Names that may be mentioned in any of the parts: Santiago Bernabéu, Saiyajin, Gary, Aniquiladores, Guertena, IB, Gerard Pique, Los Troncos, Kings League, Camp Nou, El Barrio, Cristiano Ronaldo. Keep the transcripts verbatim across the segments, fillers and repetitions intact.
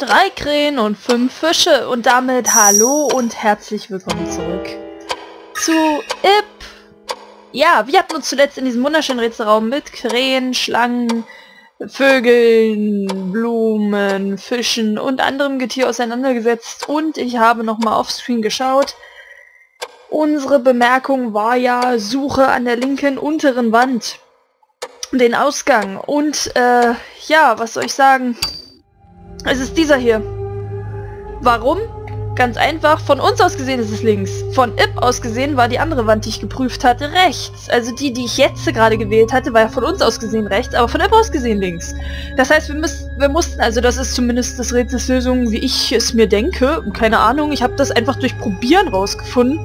Drei Krähen und fünf Fische und damit hallo und herzlich willkommen zurück zu I B. Ja, wir hatten uns zuletzt in diesem wunderschönen Rätselraum mit Krähen, Schlangen, Vögeln, Blumen, Fischen und anderem Getier auseinandergesetzt und ich habe nochmal offscreen geschaut. Unsere Bemerkung war ja, Suche an der linken unteren Wand den Ausgang und äh, ja, was soll ich sagen? Es ist dieser hier. Warum? Ganz einfach, von uns aus gesehen ist es links. Von I B aus gesehen war die andere Wand, die ich geprüft hatte, rechts. Also die, die ich jetzt gerade gewählt hatte, war von uns aus gesehen rechts, aber von I B aus gesehen links. Das heißt, wir, müssen, wir mussten, also das ist zumindest das Rätsels Lösung, wie ich es mir denke. Und keine Ahnung, ich habe das einfach durch Probieren rausgefunden.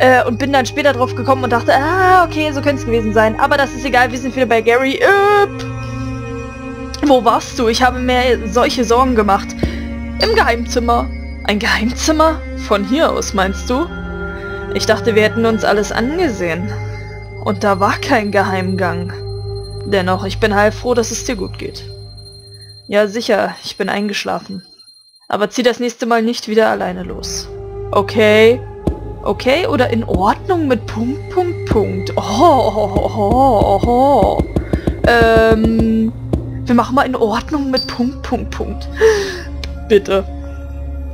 Äh, und bin dann später drauf gekommen und dachte, ah, okay, so könnte es gewesen sein. Aber das ist egal, wir sind wieder bei Gary. I B. Wo warst du? Ich habe mir solche Sorgen gemacht. Im Geheimzimmer. Ein Geheimzimmer? Von hier aus, meinst du? Ich dachte, wir hätten uns alles angesehen. Und da war kein Geheimgang. Dennoch, ich bin heilfroh, dass es dir gut geht. Ja, sicher, ich bin eingeschlafen. Aber zieh das nächste Mal nicht wieder alleine los. Okay. Okay, oder in Ordnung mit Punkt, Punkt, Punkt. Oh, oh, oh, oh. Ähm... Wir machen mal in Ordnung mit Punkt, Punkt, Punkt. Bitte.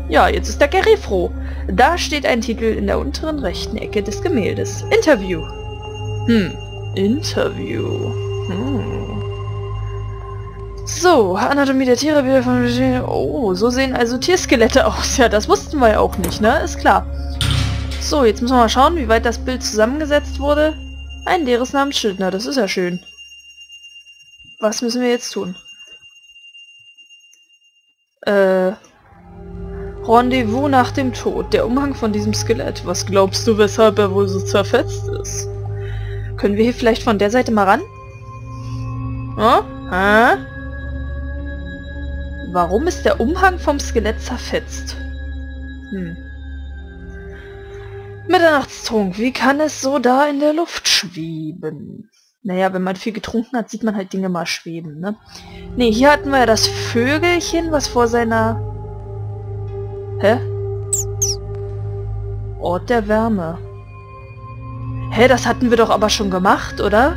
Ja, jetzt ist der Gary froh. Da steht ein Titel in der unteren rechten Ecke des Gemäldes. Interview. Hm. Interview. Hm. So, Anatomie der Tiere wieder von... Oh, so sehen also Tierskelette aus. Ja, das wussten wir ja auch nicht, ne? Ist klar. So, jetzt müssen wir mal schauen, wie weit das Bild zusammengesetzt wurde. Ein leeres Namensschild. Na, das ist ja schön. Was müssen wir jetzt tun? Äh... Rendezvous nach dem Tod. Der Umhang von diesem Skelett. Was glaubst du, weshalb er wohl so zerfetzt ist? Können wir hier vielleicht von der Seite mal ran? Hm? Hä? Warum ist der Umhang vom Skelett zerfetzt? Hm. Mitternachtstrunk. Wie kann es so da in der Luft schweben? Naja, wenn man viel getrunken hat, sieht man halt Dinge mal schweben, ne? Ne, hier hatten wir ja das Vögelchen, was vor seiner... Hä? Ort der Wärme. Hä, das hatten wir doch aber schon gemacht, oder?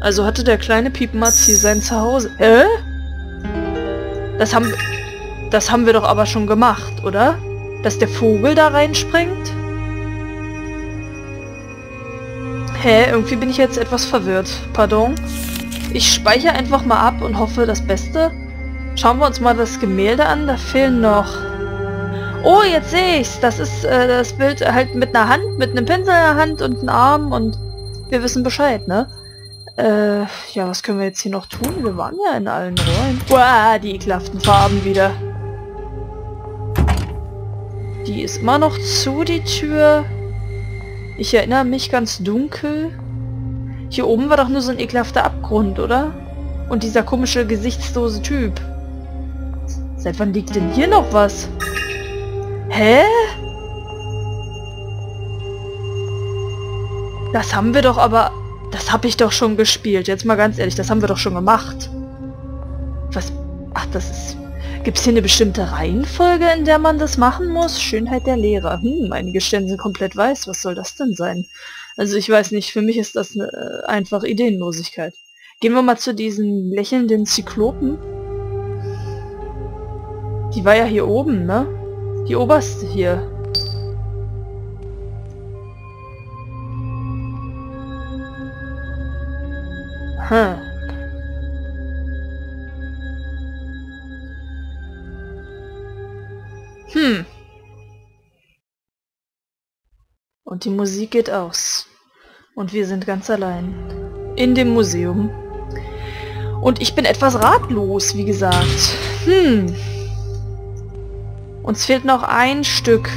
Also hatte der kleine Piepmatz hier sein Zuhause... Hä? Das haben... Das haben wir doch aber schon gemacht, oder? Dass der Vogel da reinspringt? Hä, hey, irgendwie bin ich jetzt etwas verwirrt. Pardon. Ich speichere einfach mal ab und hoffe das Beste. Schauen wir uns mal das Gemälde an. Da fehlen noch... Oh, jetzt sehe ich's. Das ist äh, das Bild halt mit einer Hand, mit einem Pinsel in der Hand und einem Arm und wir wissen Bescheid, ne? Äh, ja, was können wir jetzt hier noch tun? Wir waren ja in allen Räumen. Wow, die ekelhaften Farben wieder. Die ist immer noch zu, die Tür. Ich erinnere mich ganz dunkel. Hier oben war doch nur so ein ekelhafter Abgrund, oder? Und dieser komische, gesichtslose Typ. Seit wann liegt denn hier noch was? Hä? Das haben wir doch aber... Das habe ich doch schon gespielt. Jetzt mal ganz ehrlich, das haben wir doch schon gemacht. Was? Ach, das ist... Gibt es hier eine bestimmte Reihenfolge, in der man das machen muss? Schönheit der Lehrer. Hm, einige Stellen sind komplett weiß. Was soll das denn sein? Also ich weiß nicht, für mich ist das eine, äh, einfach Ideenlosigkeit. Gehen wir mal zu diesen lächelnden Zyklopen. Die war ja hier oben, ne? Die oberste hier. Hm. Hm. Und die Musik geht aus. Und wir sind ganz allein. In dem Museum. Und ich bin etwas ratlos, wie gesagt. Hm. Uns fehlt noch ein Stück.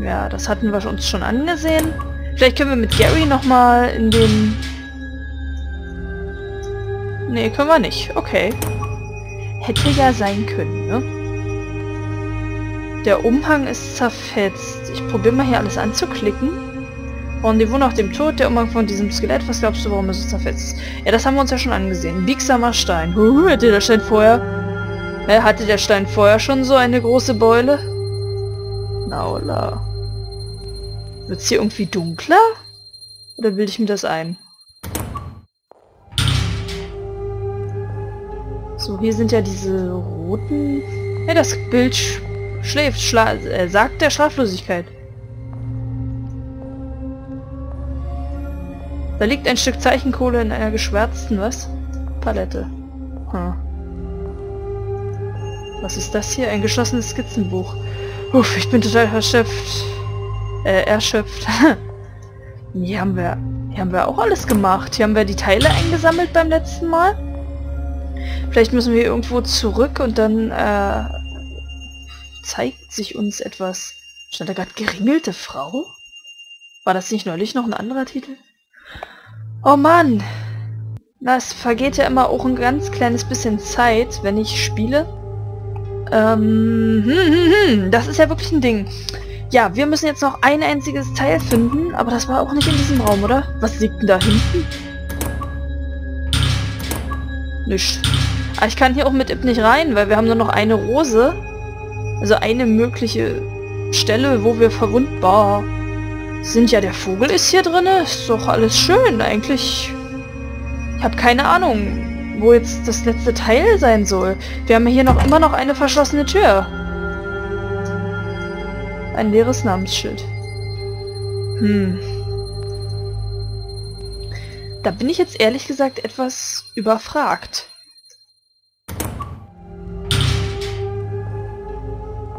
Ja, das hatten wir uns schon angesehen. Vielleicht können wir mit Gary nochmal in den... Nee, können wir nicht. Okay. Hätte ja sein können, ne? Der Umhang ist zerfetzt. Ich probiere mal hier alles anzuklicken. Rendezvous nach dem Tod, der Umgang von diesem Skelett. Was glaubst du, warum es so zerfetzt ist? Ja, das haben wir uns ja schon angesehen. Biegsamer Stein. Huhu, hatte der Stein vorher... Äh, hatte der Stein vorher schon so eine große Beule? Na, oder? Wird's hier irgendwie dunkler? Oder bilde ich mir das ein? So, hier sind ja diese roten... Ja, das Bild sch schläft. Schla äh, sagt der Schlaflosigkeit. Da liegt ein Stück Zeichenkohle in einer geschwärzten, was? Palette. Hm. Was ist das hier? Ein geschlossenes Skizzenbuch. Uff, ich bin total erschöpft. Äh, erschöpft. Hier haben wir... Hier haben wir auch alles gemacht. Hier haben wir die Teile eingesammelt beim letzten Mal. Vielleicht müssen wir irgendwo zurück und dann, äh... zeigt sich uns etwas. Stand da gerade geringelte Frau? War das nicht neulich noch ein anderer Titel? Oh Mann! Na, es vergeht ja immer auch ein ganz kleines bisschen Zeit, wenn ich spiele. Ähm, hm, hm, hm, das ist ja wirklich ein Ding. Ja, wir müssen jetzt noch ein einziges Teil finden, aber das war auch nicht in diesem Raum, oder? Was liegt denn da hinten? Nichts. Ah, ich kann hier auch mit I B nicht rein, weil wir haben nur noch eine Rose. Also eine mögliche Stelle, wo wir verwundbar sind. Ja, der Vogel ist hier drin. Ist doch alles schön, eigentlich. Ich habe keine Ahnung, wo jetzt das letzte Teil sein soll. Wir haben hier noch immer noch eine verschlossene Tür. Ein leeres Namensschild. Hm. Da bin ich jetzt ehrlich gesagt etwas überfragt.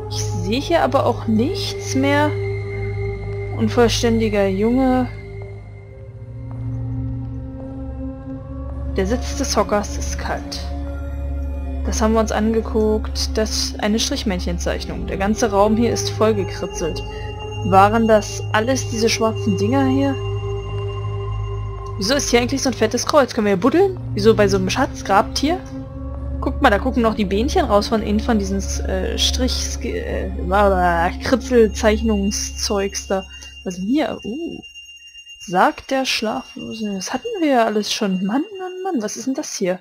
Ich sehe hier aber auch nichts mehr. Unvollständiger Junge. Der Sitz des Hockers ist kalt. Das haben wir uns angeguckt. Das ist eine Strichmännchenzeichnung. Der ganze Raum hier ist vollgekritzelt. Waren das alles diese schwarzen Dinger hier? Wieso ist hier eigentlich so ein fettes Kreuz? Können wir hier buddeln? Wieso bei so einem Schatzgrabtier? Guckt mal, da gucken noch die Bähnchen raus von innen von diesen äh, Strich... Äh, Kritzelzeichnungszeugs da. Was ist denn hier? Uh. Sagt der Schlaflose. Das hatten wir ja alles schon. Mann, Mann, Mann. Was ist denn das hier?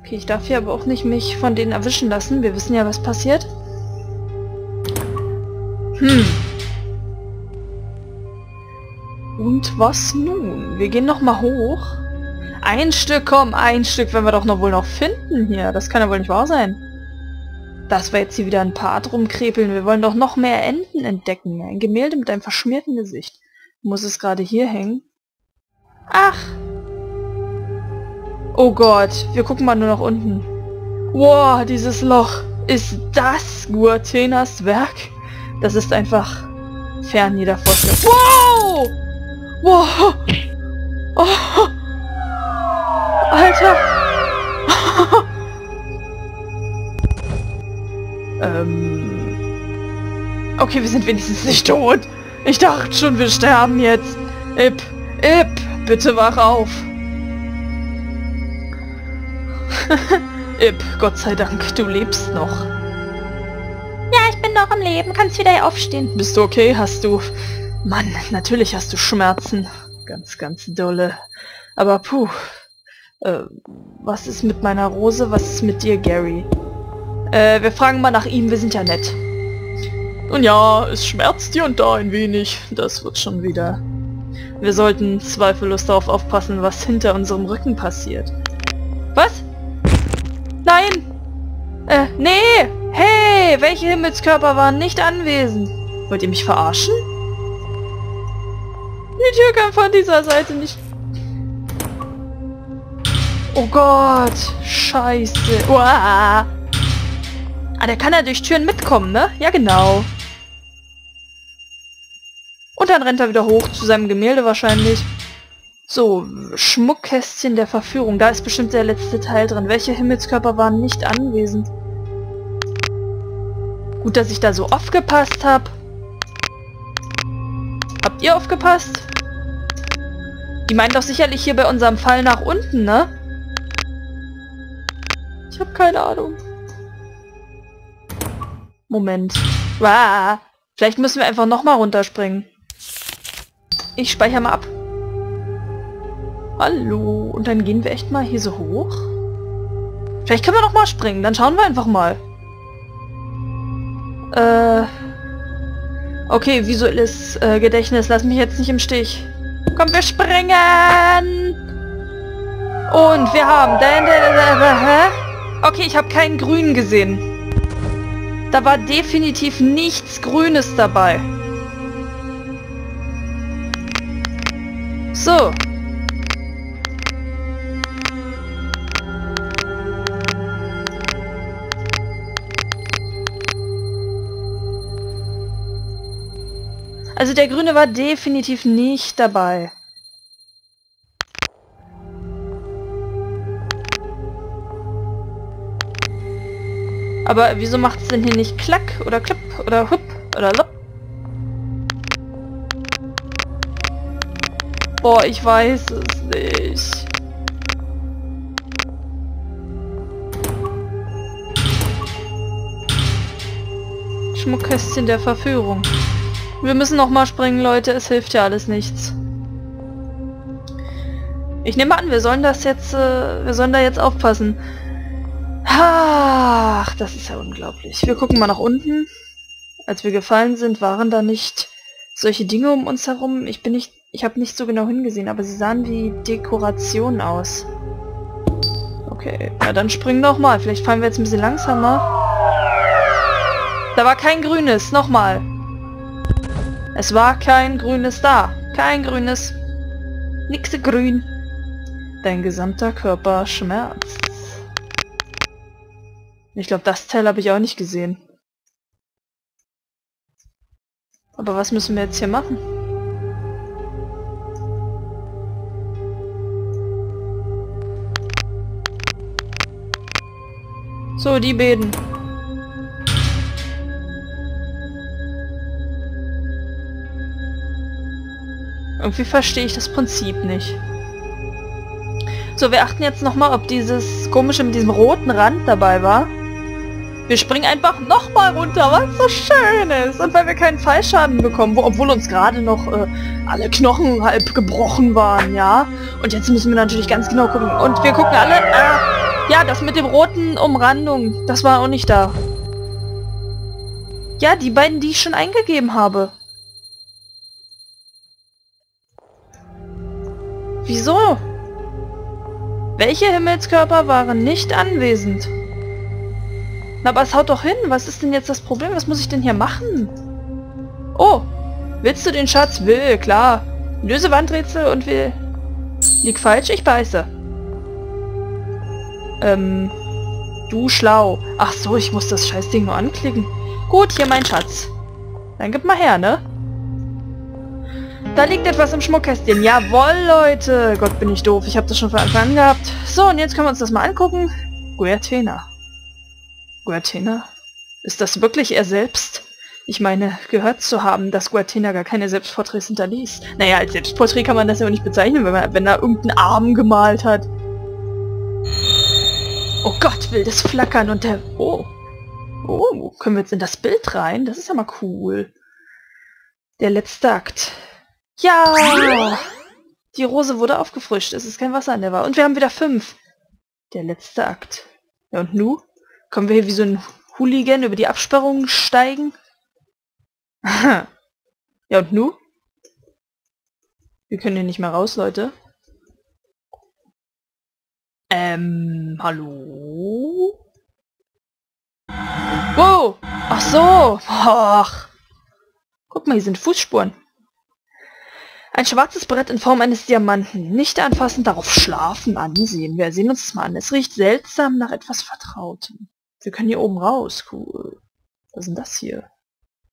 Okay, ich darf hier aber auch nicht mich von denen erwischen lassen. Wir wissen ja, was passiert. Hm. Und was nun? Wir gehen nochmal hoch. Ein Stück, komm, ein Stück werden wir doch noch wohl noch finden hier. Das kann ja wohl nicht wahr sein. Dass wir jetzt hier wieder ein paar rumkrepeln. Wir wollen doch noch mehr Enten entdecken. Ein Gemälde mit einem verschmierten Gesicht. Muss es gerade hier hängen? Ach! Oh Gott, wir gucken mal nur nach unten. Wow, dieses Loch. Ist das Guertenas Werk? Das ist einfach fern jeder Vorstellung. Wow! Wow! Oh! Alter! ähm... Okay, wir sind wenigstens nicht tot. Ich dachte schon, wir sterben jetzt. I B, I B, bitte wach auf. I B, Gott sei Dank, du lebst noch. Ja, ich bin noch am Leben. Kannst wieder aufstehen. Bist du okay? Hast du... Mann, natürlich hast du Schmerzen. Ganz, ganz dolle. Aber puh... Äh, was ist mit meiner Rose? Was ist mit dir, Gary? Äh, wir fragen mal nach ihm, wir sind ja nett. Nun ja, es schmerzt hier und da ein wenig. Das wird schon wieder. Wir sollten zweifellos darauf aufpassen, was hinter unserem Rücken passiert. Was? Nein! Äh, nee! Hey! Welche Himmelskörper waren nicht anwesend? Wollt ihr mich verarschen? Die Tür kann von dieser Seite nicht... Oh Gott, scheiße. Uah. Ah, der kann ja durch Türen mitkommen, ne? Ja, genau. Und dann rennt er wieder hoch zu seinem Gemälde wahrscheinlich. So, Schmuckkästchen der Verführung. Da ist bestimmt der letzte Teil drin. Welche Himmelskörper waren nicht anwesend? Gut, dass ich da so aufgepasst habe. Habt ihr aufgepasst? Die meinen doch sicherlich hier bei unserem Fall nach unten, ne? Ich habe keine Ahnung. Moment. Wow. Vielleicht müssen wir einfach nochmal runterspringen. Ich speichere mal ab. Hallo. Und dann gehen wir echt mal hier so hoch. Vielleicht können wir noch mal springen. Dann schauen wir einfach mal. Äh. Okay, visuelles äh, Gedächtnis. Lass mich jetzt nicht im Stich. Komm, wir springen! Und wir haben... Okay, ich habe keinen Grünen gesehen. Da war definitiv nichts Grünes dabei. So. Also der Grüne war definitiv nicht dabei. Aber wieso macht es denn hier nicht Klack oder Klipp oder Hüpp oder Lopp? Boah, ich weiß es nicht. Schmuckkästchen der Verführung. Wir müssen nochmal springen, Leute. Es hilft ja alles nichts. Ich nehme an, wir sollen das jetzt, äh, wir sollen da jetzt aufpassen. Ach, das ist ja unglaublich. Wir gucken mal nach unten. Als wir gefallen sind, waren da nicht solche Dinge um uns herum. Ich bin nicht, ich habe nicht so genau hingesehen, aber sie sahen wie Dekoration aus. Okay, na dann springen nochmal. Vielleicht fallen wir jetzt ein bisschen langsamer. Da war kein Grünes. Nochmal. Es war kein Grünes da. Kein Grünes. Nixe grün. Dein gesamter Körper schmerzt. Ich glaube, das Teil habe ich auch nicht gesehen. Aber was müssen wir jetzt hier machen? So, die Bäden. Irgendwie verstehe ich das Prinzip nicht. So, wir achten jetzt nochmal, ob dieses komische mit diesem roten Rand dabei war. Wir springen einfach nochmal runter, weil es so schön ist. Und weil wir keinen Fallschaden bekommen, wo, obwohl uns gerade noch äh, alle Knochen halb gebrochen waren, ja. Und jetzt müssen wir natürlich ganz genau gucken. Und wir gucken alle... Äh, ja, das mit dem roten Umrandung, das war auch nicht da. Ja, die beiden, die ich schon eingegeben habe. Wieso? Welche Himmelskörper waren nicht anwesend? Na, aber es haut doch hin. Was ist denn jetzt das Problem? Was muss ich denn hier machen? Oh, willst du den Schatz? Will, klar. Löse Wandrätsel und will. Lieg falsch, ich beiße. Ähm, du schlau. Ach so, ich muss das Scheißding nur anklicken. Gut, hier mein Schatz. Dann gib mal her, ne? Da liegt etwas im Schmuckkästchen. Jawohl, Leute. Gott, bin ich doof. Ich habe das schon von Anfang an gehabt. So, und jetzt können wir uns das mal angucken. Guertena. Guertena? Ist das wirklich er selbst? Ich meine, gehört zu haben, dass Guertena gar keine Selbstporträts hinterließ. Naja, als Selbstporträt kann man das ja auch nicht bezeichnen, wenn, man, wenn er irgendeinen Arm gemalt hat. Oh Gott, wildes Flackern und der... Oh. Oh, können wir jetzt in das Bild rein? Das ist ja mal cool. Der letzte Akt. Ja! Die Rose wurde aufgefrischt. Es ist kein Wasser an der war. Und wir haben wieder fünf. Der letzte Akt. Ja, und nu? Können wir hier wie so ein Hooligan über die Absperrung steigen? Ja, und nu? Wir können hier nicht mehr raus, Leute. Ähm, hallo? Wow! Ach so! Ach. Guck mal, hier sind Fußspuren. Ein schwarzes Brett in Form eines Diamanten. Nicht anfassen, darauf schlafen, ansehen. Wir sehen uns das mal an. Es riecht seltsam nach etwas Vertrautem. Wir können hier oben raus. Cool. Was ist denn das hier?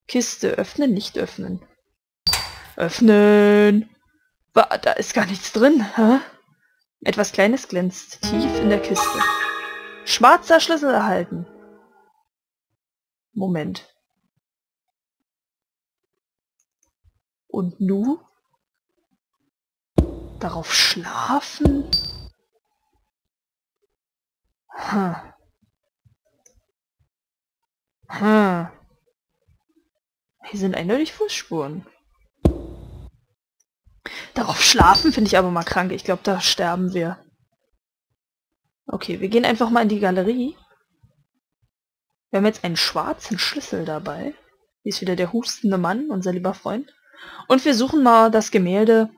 Kiste. Öffnen, nicht öffnen. Öffnen. Da ist gar nichts drin. Hä? Etwas Kleines glänzt tief in der Kiste. Schwarzer Schlüssel erhalten. Moment. Und nu? Darauf schlafen? Hm. Hm. Hier sind eindeutig Fußspuren. Darauf schlafen finde ich aber mal krank. Ich glaube, da sterben wir. Okay, wir gehen einfach mal in die Galerie. Wir haben jetzt einen schwarzen Schlüssel dabei. Hier ist wieder der hustende Mann, unser lieber Freund. Und wir suchen mal das Gemälde.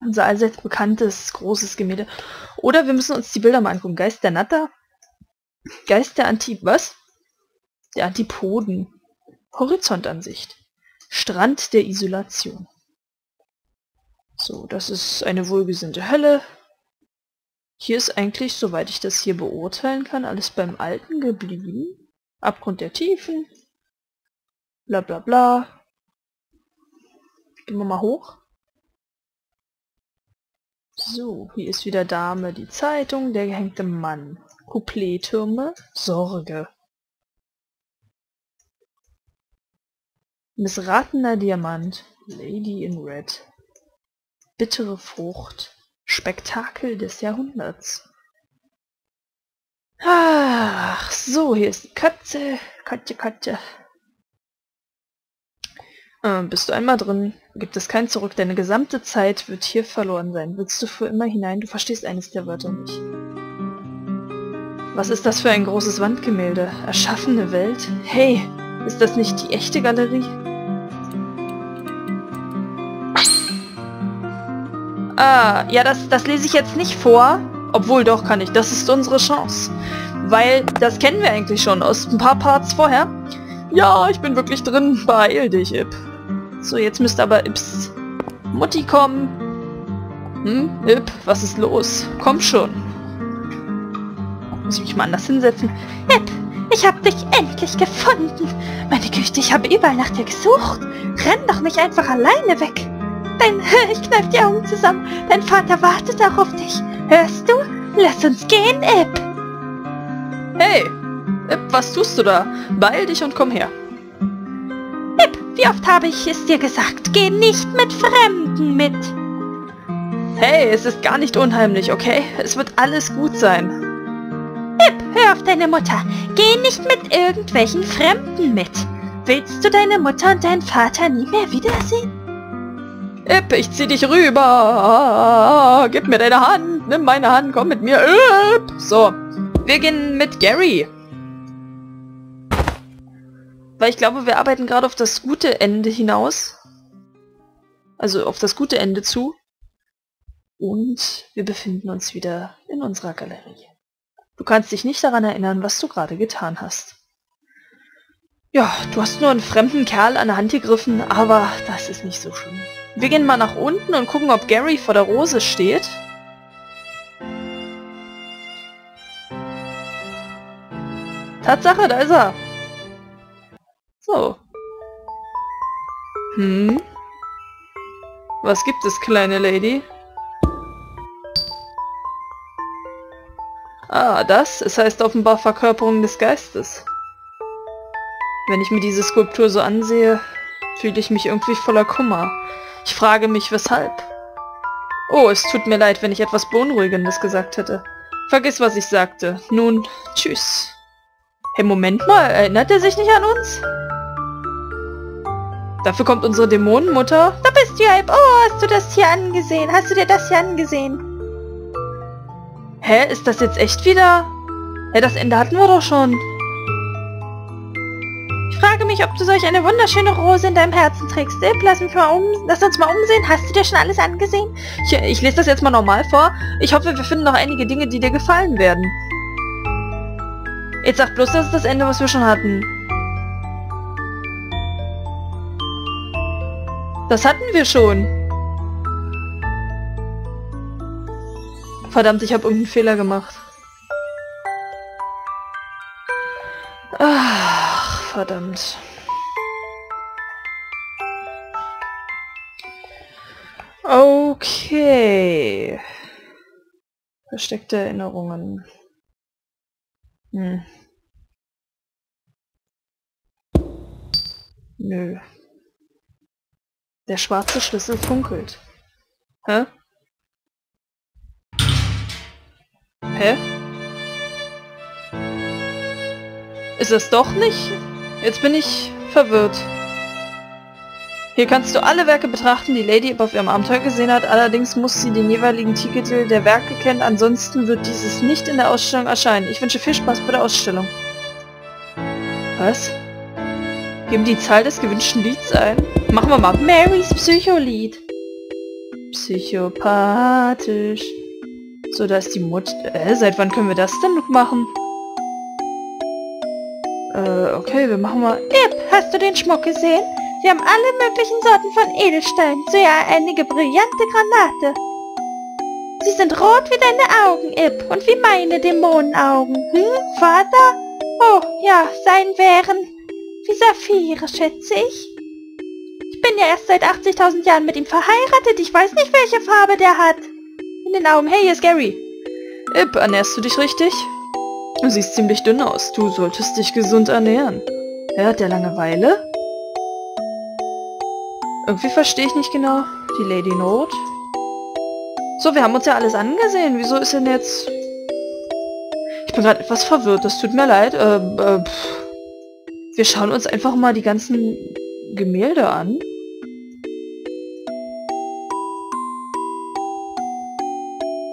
Unser allseits bekanntes, großes Gemälde. Oder wir müssen uns die Bilder mal angucken. Geist der Natter. Geist der Antip... Was? Der Antipoden. Horizontansicht. Strand der Isolation. So, das ist eine wohlgesinnte Hölle. Hier ist eigentlich, soweit ich das hier beurteilen kann, alles beim Alten geblieben. Abgrund der Tiefen. Bla bla bla. Gehen wir mal hoch. So, hier ist wieder Dame, die Zeitung, der gehängte Mann. Couplettürme, Sorge. Missratener Diamant, Lady in Red. Bittere Frucht, Spektakel des Jahrhunderts. Ach so, hier ist die Katze. Katze, Katze. Ähm, bist du einmal drin, gibt es kein Zurück. Deine gesamte Zeit wird hier verloren sein. Willst du für immer hinein? Du verstehst eines der Wörter nicht. Was ist das für ein großes Wandgemälde? Erschaffene Welt? Hey, ist das nicht die echte Galerie? Ah, ja, das, das lese ich jetzt nicht vor. Obwohl, doch, kann ich. Das ist unsere Chance. Weil, das kennen wir eigentlich schon aus ein paar Parts vorher. Ja, ich bin wirklich drin. Beeil dich, Ip. So, jetzt müsste aber Ips Mutti kommen. Hm, Ip, was ist los? Komm schon. Muss ich mich mal anders hinsetzen? Ip, ich hab dich endlich gefunden. Meine Güte, ich habe überall nach dir gesucht. Renn doch nicht einfach alleine weg. Dein, ich kneif die Augen zusammen. Dein Vater wartet auch auf dich. Hörst du? Lass uns gehen, Ip. Hey, Ip, was tust du da? Beeil dich und komm her. Ip, wie oft habe ich es dir gesagt? Geh nicht mit Fremden mit. Hey, es ist gar nicht unheimlich, okay? Es wird alles gut sein. Ip, hör auf deine Mutter. Geh nicht mit irgendwelchen Fremden mit. Willst du deine Mutter und deinen Vater nie mehr wiedersehen? Ip, ich zieh dich rüber. Gib mir deine Hand. Nimm meine Hand. Komm mit mir. Ip. So. Wir gehen mit Gary. Weil ich glaube, wir arbeiten gerade auf das gute Ende hinaus. Also auf das gute Ende zu. Und wir befinden uns wieder in unserer Galerie. Du kannst dich nicht daran erinnern, was du gerade getan hast. Ja, du hast nur einen fremden Kerl an der Hand gegriffen, aber das ist nicht so schlimm. Wir gehen mal nach unten und gucken, ob Gary vor der Rose steht. Tatsache, da ist er. So. Hm? Was gibt es, kleine Lady? Ah, das? Es heißt offenbar Verkörperung des Geistes. Wenn ich mir diese Skulptur so ansehe, fühle ich mich irgendwie voller Kummer. Ich frage mich, weshalb. Oh, es tut mir leid, wenn ich etwas Beunruhigendes gesagt hätte. Vergiss, was ich sagte. Nun, tschüss. Hey, Moment mal, erinnert er sich nicht an uns? Dafür kommt unsere Dämonenmutter. Da bist du ja, Ip. Oh, hast du das hier angesehen? Hast du dir das hier angesehen? Hä, ist das jetzt echt wieder? Hä, das Ende hatten wir doch schon. Ich frage mich, ob du solch eine wunderschöne Rose in deinem Herzen trägst. Ip, lass mich mal um, lass uns mal umsehen. Hast du dir schon alles angesehen? Ich, ich lese das jetzt mal normal vor. Ich hoffe, wir finden noch einige Dinge, die dir gefallen werden. Jetzt sag bloß, das ist das Ende, was wir schon hatten. Das hatten wir schon. Verdammt, ich habe irgendeinen Fehler gemacht. Verdammt. Okay. Versteckte Erinnerungen. Hm. Nö. Der schwarze Schlüssel funkelt. Hä? Hä? Ist das doch nicht? Jetzt bin ich verwirrt. Hier kannst du alle Werke betrachten, die Lady auf ihrem Abenteuer gesehen hat. Allerdings muss sie den jeweiligen Titel der Werke kennen, ansonsten wird dieses nicht in der Ausstellung erscheinen. Ich wünsche viel Spaß bei der Ausstellung. Was? Geben die Zahl des gewünschten Lieds ein. Machen wir mal Marys Psycholied. Psychopathisch. So, da ist die Mutter... Äh, seit wann können wir das denn machen? Äh, okay, wir machen mal... Ip, hast du den Schmuck gesehen? Sie haben alle möglichen Sorten von Edelsteinen, sogar einige brillante Granate. Sie sind rot wie deine Augen, Ip, und wie meine Dämonenaugen. Hm, Vater? Oh, ja, sein wären wie Saphire, schätze ich. Ich bin ja erst seit achtzigtausend Jahren mit ihm verheiratet, ich weiß nicht, welche Farbe der hat. In den Augen, hey, hier ist Gary. Ip, ernährst du dich richtig? Du siehst ziemlich dünn aus, du solltest dich gesund ernähren. Wer hat der Langeweile? Irgendwie verstehe ich nicht genau. Die Lady Note. So, wir haben uns ja alles angesehen. Wieso ist denn jetzt... Ich bin gerade etwas verwirrt, das tut mir leid. Äh, äh, wir schauen uns einfach mal die ganzen Gemälde an.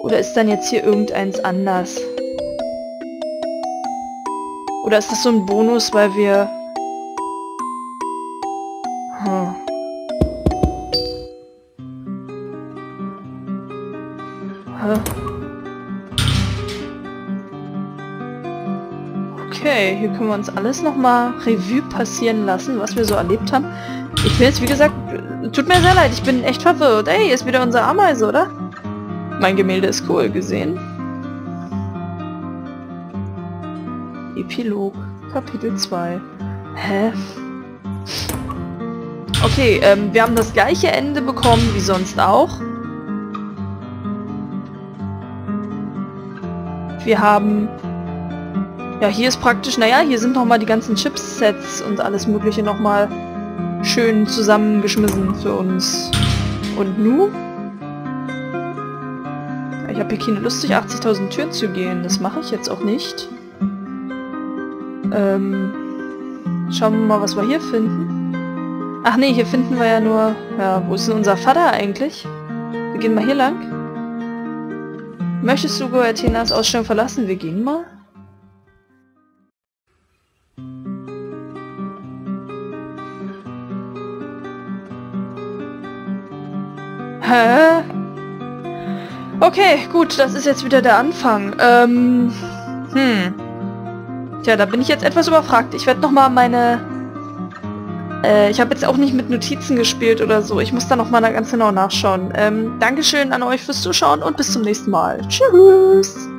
Oder ist dann jetzt hier irgendeins anders? Oder ist das so ein Bonus, weil wir... Hm. Okay, hier können wir uns alles nochmal Revue passieren lassen, was wir so erlebt haben. Ich will jetzt, wie gesagt, tut mir sehr leid, ich bin echt verwirrt. Ey, hier ist wieder unsere Ameise, oder? Mein Gemälde ist cool, gesehen. Epilog, Kapitel zwei. Hä? Okay, ähm, wir haben das gleiche Ende bekommen wie sonst auch. Wir haben... Ja, hier ist praktisch... Naja, hier sind nochmal die ganzen Chipsets und alles Mögliche nochmal schön zusammengeschmissen für uns. Und nu? Ich habe hier keine Lust, durch achtzigtausend Türen zu gehen. Das mache ich jetzt auch nicht. Ähm, schauen wir mal, was wir hier finden. Ach nee, hier finden wir ja nur... Ja, wo ist denn unser Vater eigentlich? Wir gehen mal hier lang. Möchtest du Guertenas Ausstellung verlassen? Wir gehen mal. Hä? Okay, gut, das ist jetzt wieder der Anfang. Ähm, hm. Tja, da bin ich jetzt etwas überfragt. Ich werde nochmal meine... Äh, ich habe jetzt auch nicht mit Notizen gespielt oder so. Ich muss da nochmal ganz genau nachschauen. Ähm, Dankeschön an euch fürs Zuschauen und bis zum nächsten Mal. Tschüss!